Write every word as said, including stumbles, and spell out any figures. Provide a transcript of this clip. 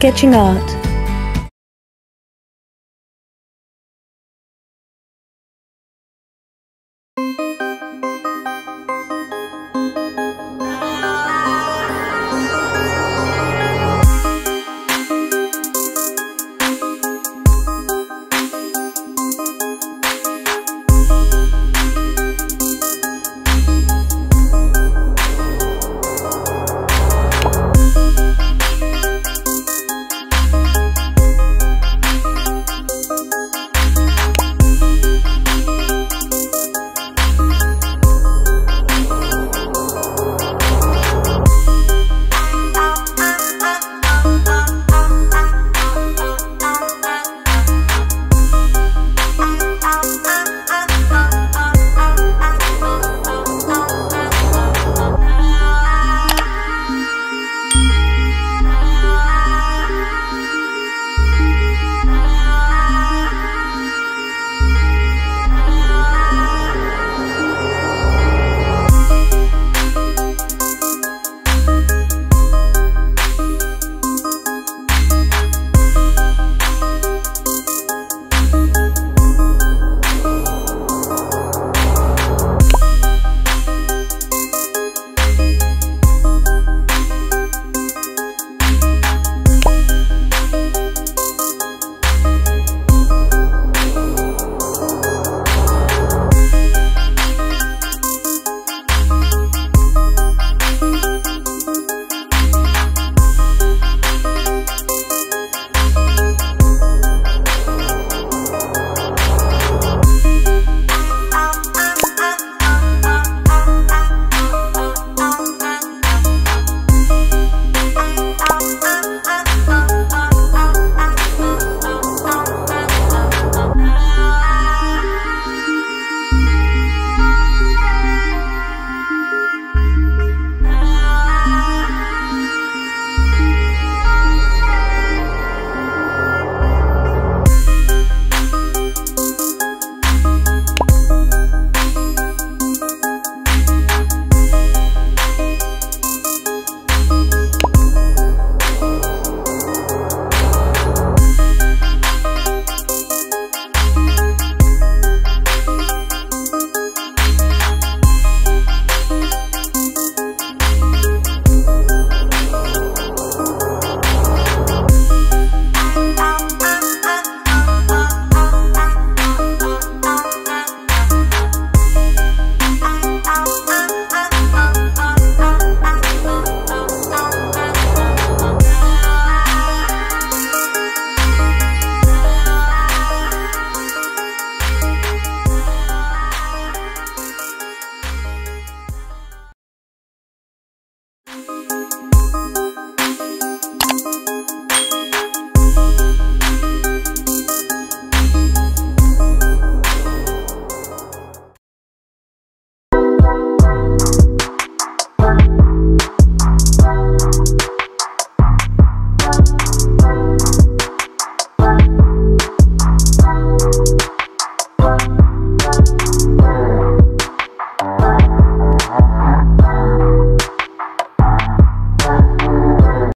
Sketching Art.